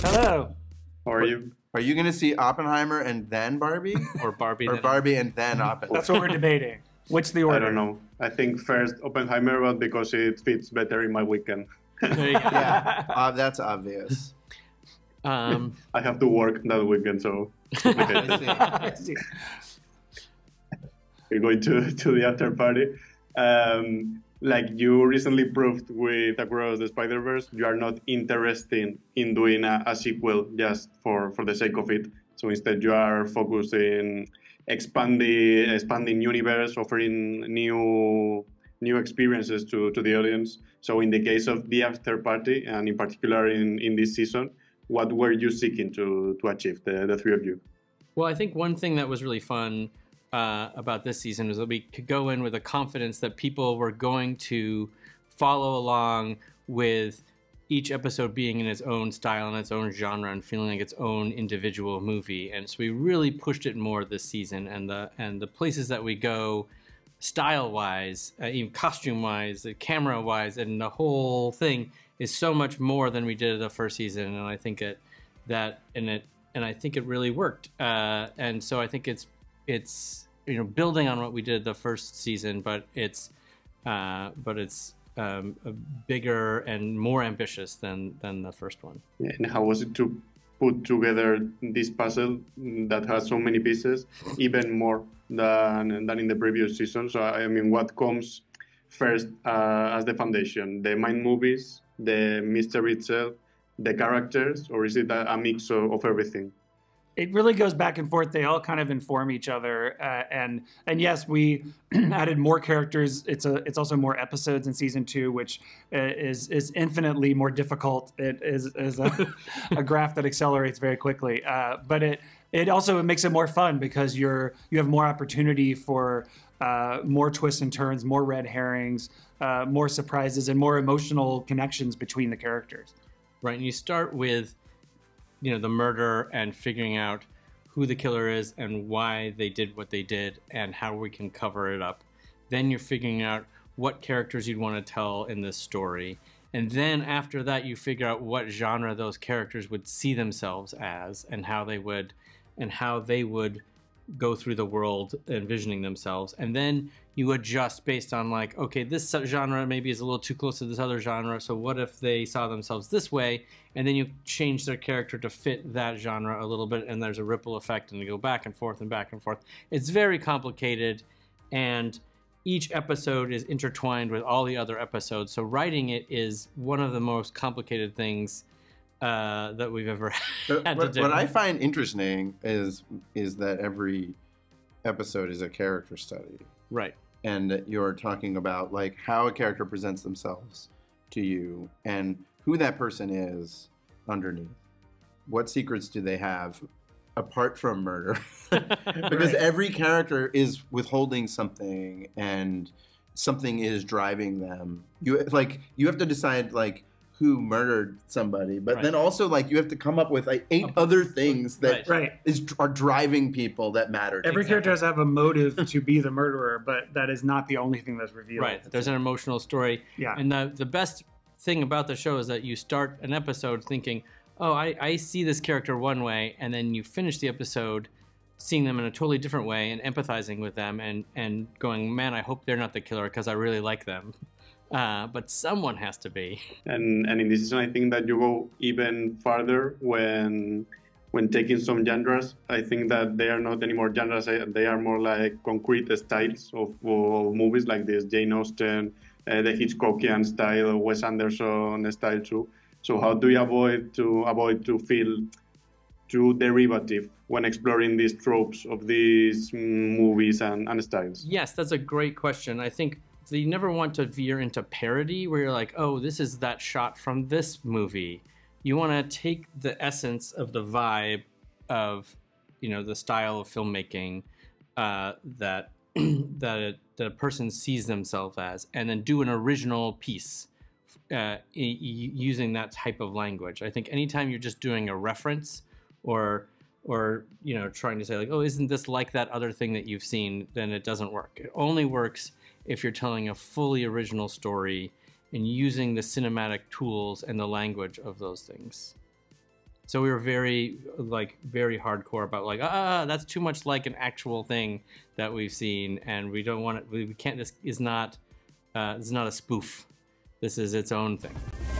Hello. How are you? Are you going to see Oppenheimer and then Barbie? Or Barbie, and then Oppenheimer? That's what we're debating. What's the order? I don't know. I think first Oppenheimer, well, because it fits better in my weekend. There you go. Yeah, that's obvious. I have to work that weekend, so... I see. We're going to the after party. Like you recently proved with Across the Spider-Verse, you are not interested in doing a sequel just for the sake of it. So instead you are focusing expanding universe, offering new experiences to the audience. So in the case of The Afterparty, and in particular in this season, what were you seeking to achieve, the three of you? Well, I think one thing that was really fun about this season was that we could go in with a confidence that people were going to follow along with each episode being in its own style and its own genre and feeling like its own individual movie. And so we really pushed it more this season, and the places that we go style-wise, even costume-wise, camera-wise, and the whole thing is so much more than we did the first season. And I think it really worked. And so I think it's building on what we did the first season, but it's bigger and more ambitious than the first one. And how was it to put together this puzzle that has so many pieces, even more than in the previous season? So I mean, what comes first as the foundation? The mind movies, the mystery itself, the characters, or is it a mix of everything? It really goes back and forth. They all kind of inform each other, and yes, we added more characters. It's also more episodes in season 2, which is infinitely more difficult. It is a graph that accelerates very quickly, but it also makes it more fun because you have more opportunity for more twists and turns, more red herrings, more surprises, and more emotional connections between the characters. Right, and you start with, the murder and figuring out who the killer is and why they did what they did and how we can cover it up. Then you're figuring out what characters you'd want to tell in this story. And then after that, you figure out what genre those characters would see themselves as and how they would go through the world envisioning themselves. And then you adjust based on like, okay, this genre maybe is a little too close to this other genre, so what if they saw themselves this way? And then you change their character to fit that genre a little bit, and there's a ripple effect, and they go back and forth and back and forth. It's very complicated, and each episode is intertwined with all the other episodes, so writing it is one of the most complicated things that we've ever had to do. What I find interesting is that every episode is a character study, right? And you're talking about like how a character presents themselves to you and who that person is underneath. What secrets do they have apart from murder? Because right. Every character is withholding something, and something is driving them. You have to decide like who murdered somebody, but right. Then also like you have to come up with like 8 other things that right. are driving people that matter. Every character has to have a motive to be the murderer, but that is not the only thing that's revealed. Right, there's an emotional story. Yeah. And the best thing about the show is that you start an episode thinking, oh, I see this character one way, and then you finish the episode seeing them in a totally different way and empathizing with them and going, man, I hope they're not the killer because I really like them. But someone has to be. And in this season, I think that you go even farther when taking some genres. I think that they are not anymore genres. They are more like concrete styles of movies like this, Jane Austen, the Hitchcockian style, Wes Anderson style too. So how do you avoid to feel too derivative when exploring these tropes of these movies and styles? Yes, that's a great question. I think so you never want to veer into parody where you're like, oh, this is that shot from this movie. You want to take the essence of the vibe of, the style of filmmaking that a person sees themselves as, and then do an original piece using that type of language. I think anytime you're just doing a reference or trying to say like, oh, isn't this like that other thing that you've seen, then it doesn't work. It only works if you're telling a fully original story and using the cinematic tools and the language of those things. So we were very hardcore about like, that's too much like an actual thing that we've seen, and we don't want it. We can't. This is not a spoof. This is its own thing.